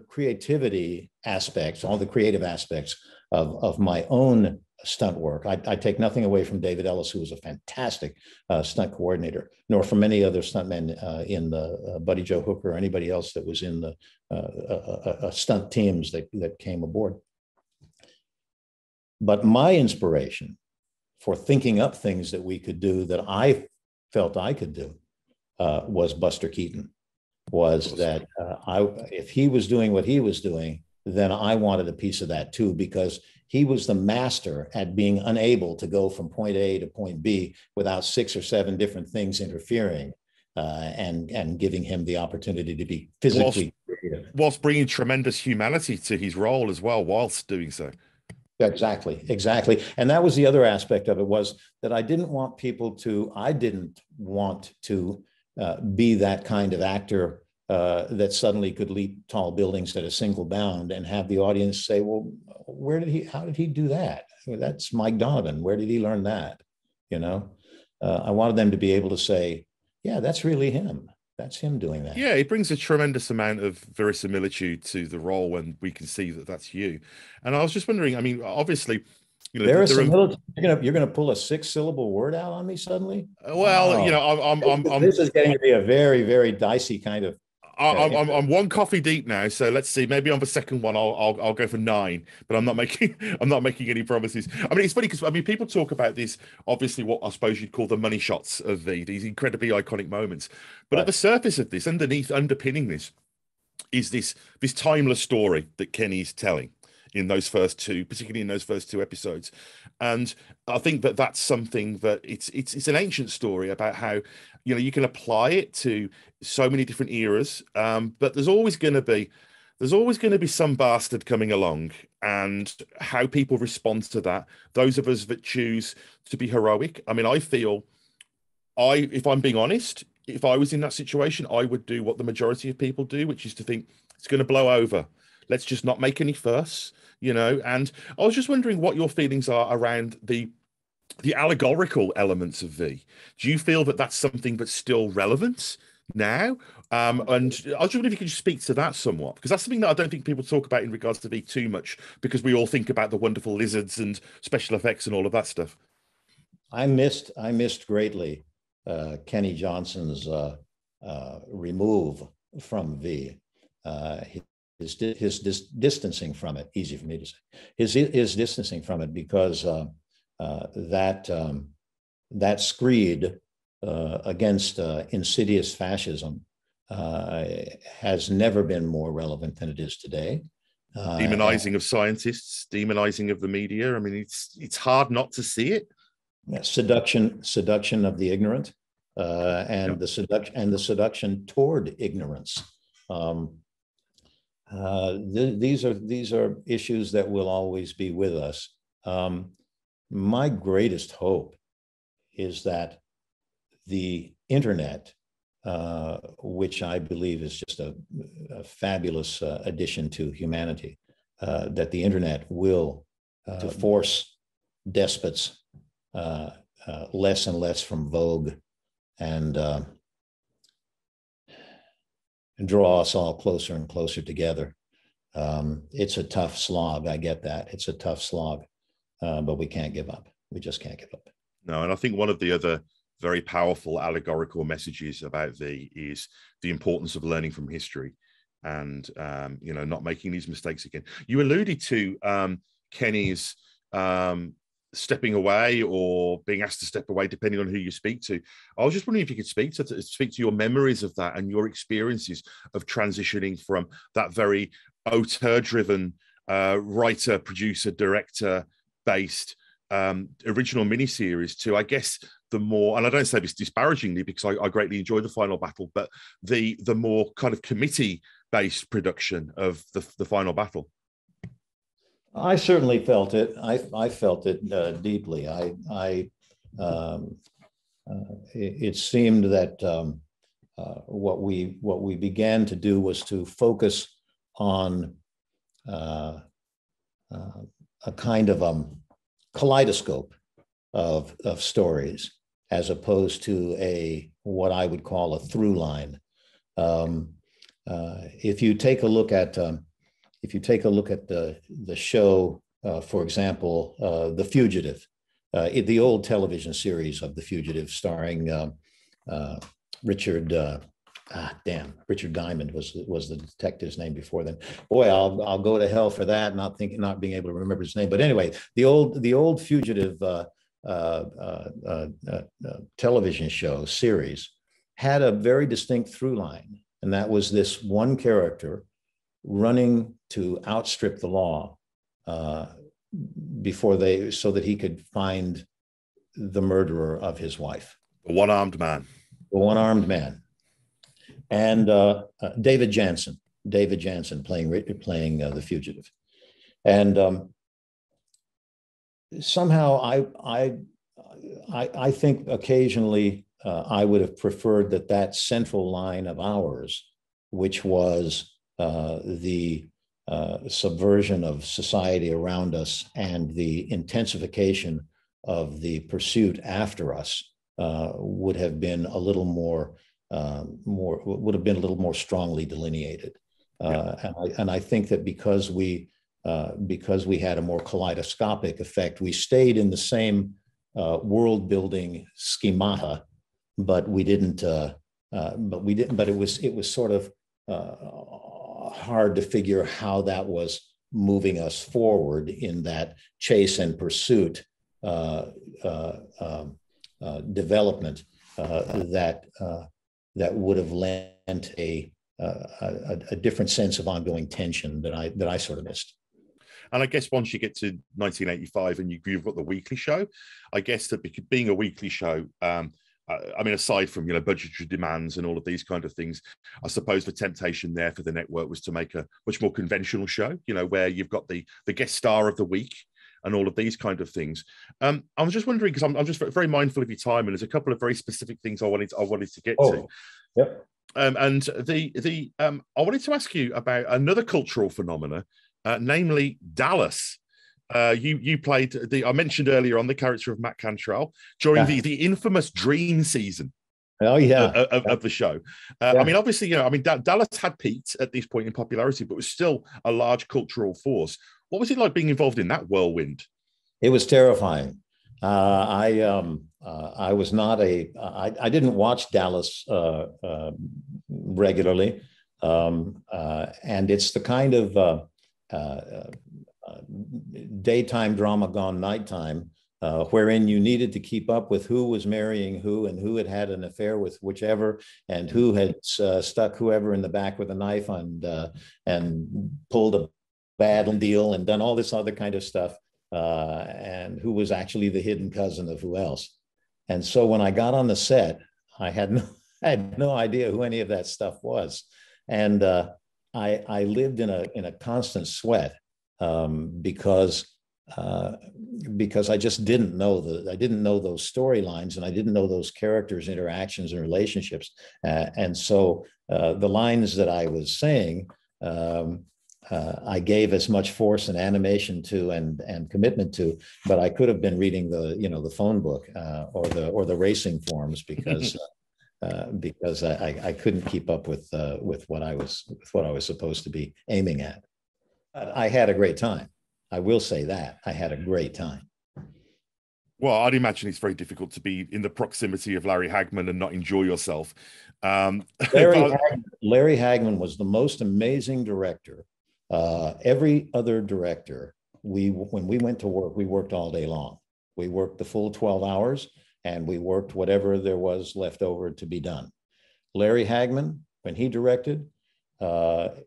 creativity aspects, all the creative aspects of my own stunt work. I take nothing away from David Ellis, who was a fantastic stunt coordinator, nor from any other stuntmen in the Buddy Joe Hooker or anybody else that was in the stunt teams that came aboard. But my inspiration for thinking up things that we could do that I felt I could do was Buster Keaton. Was that if he was doing what he was doing, then I wanted a piece of that too, because he was the master at being unable to go from point A to point B without 6 or 7 different things interfering and giving him the opportunity to be physically creative. Whilst bringing tremendous humanity to his role as well, whilst doing so. Exactly. And that was the other aspect of it, was that I didn't want to be that kind of actor that suddenly could leap tall buildings at a single bound and have the audience say, well, how did he do that? I mean, that's Mike Donovan. Where did he learn that? You know, I wanted them to be able to say, yeah, that's really him. That's him doing that. Yeah, it brings a tremendous amount of verisimilitude to the role when we can see that that's you. And I was just wondering, I mean, obviously, you know, verisimilitude. You're gonna pull a 6-syllable word out on me suddenly. Well, you know, I'm this is getting to be a very, very dicey kind of. I'm one coffee deep now, so let's see. Maybe on the second one, I'll go for 9, but I'm not making any promises. I mean, it's funny because I mean people talk about these, obviously what I suppose you'd call the money shots of V, these incredibly iconic moments. But right. At the surface of this, underpinning this, is this timeless story that Kenny's telling in those first two, particularly in those first two episodes. And I think that that's something that it's an ancient story about how, you know, you can apply it to so many different eras, but there's always going to be some bastard coming along, and how people respond to that. Those of us that choose to be heroic, I mean, I feel, if I'm being honest, if I was in that situation, I would do what the majority of people do, which is to think it's going to blow over. Let's just not make any fuss, you know. And I was just wondering what your feelings are around the allegorical elements of V. Do you feel that that's something that's still relevant now? And I was wondering if you could just speak to that somewhat, because that's something that I don't think people talk about in regards to V too much, because we all think about the wonderful lizards and special effects and all of that stuff. I missed greatly Kenny Johnson's remove from V. His distancing from it, easy for me to say, his distancing from it, because that screed against insidious fascism has never been more relevant than it is today. Demonizing of scientists, demonizing of the media. I mean, it's hard not to see it. Seduction of the ignorant, and the seduction toward ignorance. These are issues that will always be with us. My greatest hope is that the internet, which I believe is just a fabulous addition to humanity, that the internet will to force despots less and less from vogue, and and draw us all closer and closer together. It's a tough slog. I get that. It's a tough slog, but we can't give up. We just can't give up. No, and I think one of the other very powerful allegorical messages about V is the importance of learning from history and, you know, not making these mistakes again. You alluded to Kenny's stepping away or being asked to step away, depending on who you speak to. I was just wondering if you could speak to your memories of that and your experiences of transitioning from that very auteur-driven writer, producer, director-based original miniseries to, I guess, the more, and I don't say this disparagingly because I greatly enjoy The Final Battle, but the more kind of committee-based production of the Final Battle. I certainly felt it. I felt it deeply. It seemed that what we began to do was to focus on a kind of kaleidoscope of stories, as opposed to what I would call a through line. If you take a look at the show, for example, The Fugitive, the old television series of The Fugitive starring Richard, Richard Diamond was the detective's name before then. Boy, I'll go to hell for that, not being able to remember his name. But anyway, the old Fugitive television show series had a very distinct through line, and that was this one character running to outstrip the law so that he could find the murderer of his wife. The one-armed man. The one-armed man. And David Jansen playing the fugitive. And somehow I think occasionally I would have preferred that central line of ours, which was the subversion of society around us and the intensification of the pursuit after us, would have been a little more, strongly delineated. And I think that because we had a more kaleidoscopic effect, we stayed in the same world-building schemata, but it was sort of hard to figure how that was moving us forward in that chase and pursuit development that would have lent a different sense of ongoing tension that I sort of missed. And I guess once you get to 1985 and you've got the weekly show, I guess that being a weekly show, I mean, aside from, you know, budgetary demands and all of these kind of things, I suppose the temptation there for the network was to make a much more conventional show, you know, where you've got the guest star of the week and all of these kind of things. I was just wondering, because I'm just very mindful of your time, and there's a couple of very specific things I wanted to get to. Yep. And I wanted to ask you about another cultural phenomena, namely Dallas. You played I mentioned earlier on the character of Matt Cantrell during the infamous dream season. Oh yeah, of the show. I mean, obviously, you know, I mean, Dallas had peaked at this point in popularity, but was still a large cultural force. What was it like being involved in that whirlwind? It was terrifying. I was not I didn't watch Dallas regularly, and it's the kind of daytime drama gone nighttime, wherein you needed to keep up with who was marrying who and who had had an affair with whichever and who had stuck whoever in the back with a knife and pulled a bad deal and done all this other kind of stuff, and who was actually the hidden cousin of who else. And so when I got on the set, I had no idea who any of that stuff was. And I lived in a constant sweat. Because I just didn't know those storylines, and I didn't know those characters' interactions and relationships, and so the lines that I was saying, I gave as much force and animation to and commitment to, but I could have been reading the phone book or the racing forms, because because I couldn't keep up with what I was supposed to be aiming at. But I had a great time. I will say that I had a great time. Well, I'd imagine it's very difficult to be in the proximity of Larry Hagman and not enjoy yourself. Larry Hagman was the most amazing director. Every other director, when we went to work, we worked all day long. We worked the full 12 hours and we worked whatever there was left over to be done. Larry Hagman, when he directed,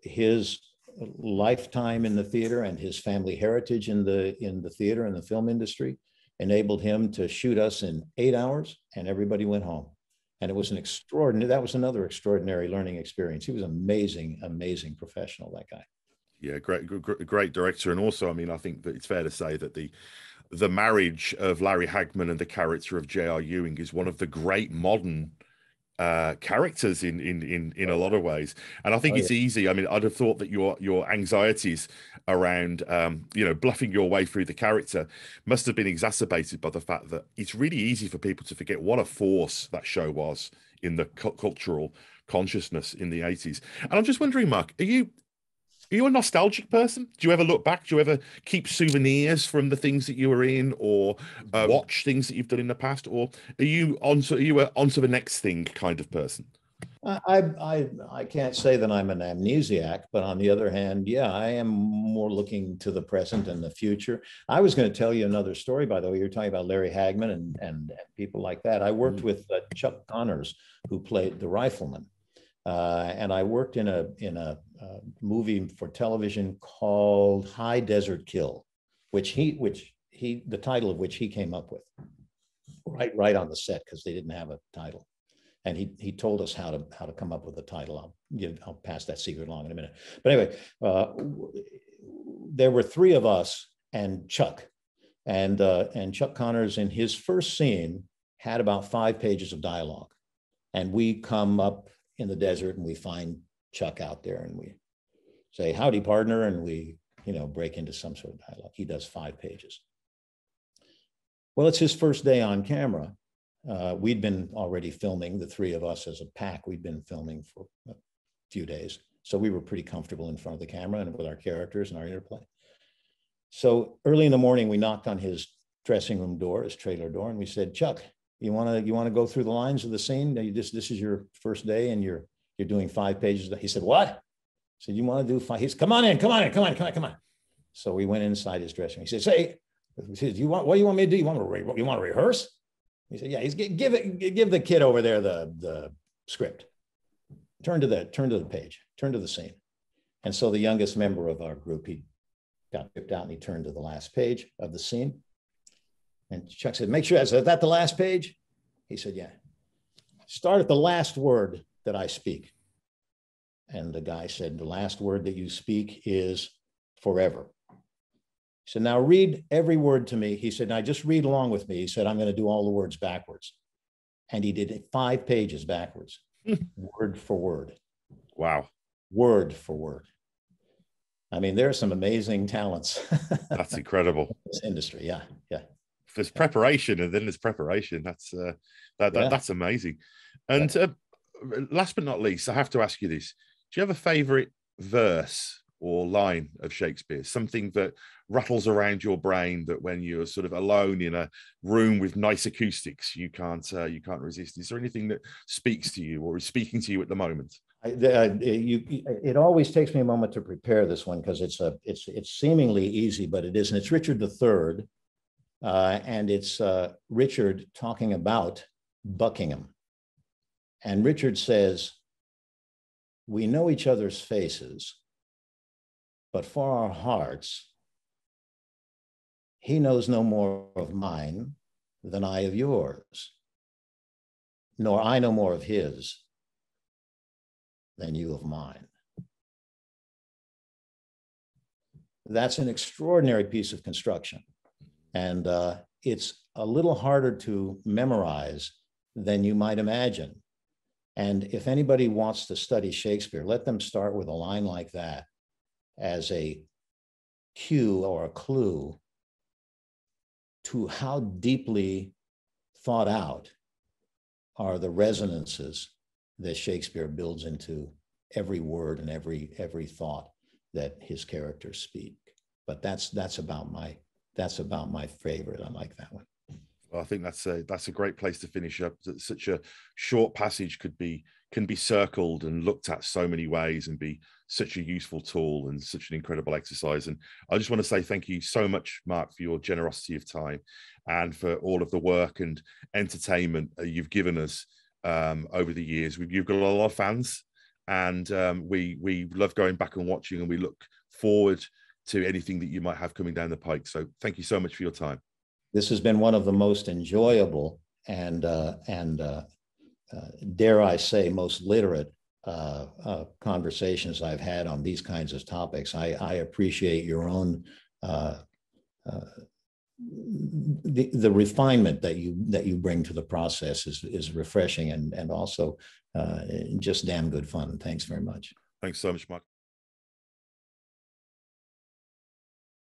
his lifetime in the theater and his family heritage in the theater and the film industry enabled him to shoot us in 8 hours and everybody went home. And it was that was another extraordinary learning experience. He was an amazing, amazing professional, that guy. Yeah, great director. And also, I mean, I think that it's fair to say that the marriage of Larry Hagman and the character of J.R. Ewing is one of the great modern characters in a lot of ways. And I think it's easy. I mean, I'd have thought that your anxieties around bluffing your way through the character must have been exacerbated by the fact that it's really easy for people to forget what a force that show was in the cultural consciousness in the 80s. And I'm just wondering, Mark, are you a nostalgic person? Do you ever look back? Do you ever keep souvenirs from the things that you were in, or watch things that you've done in the past? Or are you onto the next thing kind of person? I can't say that I'm an amnesiac, but on the other hand, yeah, I am more looking to the present and the future. I was going to tell you another story, by the way. You're talking about Larry Hagman and people like that. I worked with Chuck Connors, who played the Rifleman. And I worked in a movie for television called High Desert Kill, the title of which he came up with right on the set, because they didn't have a title, and he told us how to come up with a title. I'll pass that secret along in a minute. But anyway, there were three of us and Chuck, and Chuck Connors in his first scene had about 5 pages of dialogue, and we come up in the desert and we find Chuck out there and we say, "Howdy, partner," and we break into some sort of dialogue. He does 5 pages. Well, it's his first day on camera. We'd been already filming, the three of us as a pack. We'd been filming for a few days, so we were pretty comfortable in front of the camera and with our characters and our interplay. So early in the morning, we knocked on his dressing room door, his trailer door, and we said, "Chuck, you want to go through the lines of the scene? This is your first day and you're doing 5 pages." He said, "What?" I said, "You want to do 5? He said, "Come on in. So we went inside his dressing room. He said, "Say, what do you want me to do? You want to rehearse?" He said, "Yeah." He's give the kid over there the script. Turn to the page. Turn to the scene. And so the youngest member of our group, he got ripped out and he turned to the last page of the scene. And Chuck said, "Make sure, is that the last page?" He said, "Yeah." "Start at the last word that I speak." And the guy said, "The last word that you speak is forever." He said, "Now read every word to me." He said, "Now just read along with me." He said, "I'm going to do all the words backwards." And he did it 5 pages backwards, word for word. Wow. Word for word. I mean, there are some amazing talents. That's incredible. This industry, yeah, yeah. There's preparation and then there's preparation. That's amazing. And last but not least, I have to ask you this. Do you have a favorite verse or line of Shakespeare? Something that rattles around your brain that when you're sort of alone in a room with nice acoustics, you can't resist. Is there anything that speaks to you or is speaking to you at the moment? It always takes me a moment to prepare this one because it's seemingly easy, but it isn't. It's Richard III. And it's Richard talking about Buckingham. And Richard says, "We know each other's faces, but for our hearts, he knows no more of mine than I of yours, nor I no more of his than you of mine." That's an extraordinary piece of construction. And it's a little harder to memorize than you might imagine. And if anybody wants to study Shakespeare, let them start with a line like that as a cue or a clue to how deeply thought out are the resonances that Shakespeare builds into every word and every thought that his characters speak. But that's about my favorite. I like that one. Well, I think that's a great place to finish up. Such a short passage can be circled and looked at so many ways and be such a useful tool and such an incredible exercise. And I just want to say thank you so much, Marc, for your generosity of time and for all of the work and entertainment you've given us over the years. You've got a lot of fans, and we love going back and watching, and we look forward to anything that you might have coming down the pike. So thank you so much for your time. This has been one of the most enjoyable and dare I say, most literate conversations I've had on these kinds of topics. I appreciate your own the refinement that you bring to the process is refreshing and also just damn good fun. Thanks very much. Thanks so much, Mike.